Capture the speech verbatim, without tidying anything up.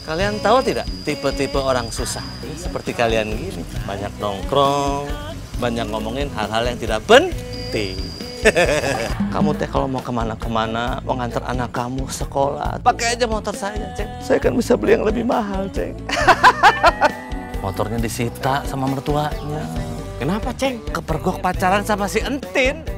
Kalian tahu tidak tipe-tipe orang susah seperti kalian gini? Banyak nongkrong, banyak ngomongin hal-hal yang tidak penting. Kamu teh kalau mau kemana-kemana, mau ngantar anak kamu sekolah, pakai aja motor saya, Ceng. Saya kan bisa beli yang lebih mahal, Ceng. Motornya disita sama mertuanya. Kenapa, Ceng? Kepergok pacaran sama si Entin.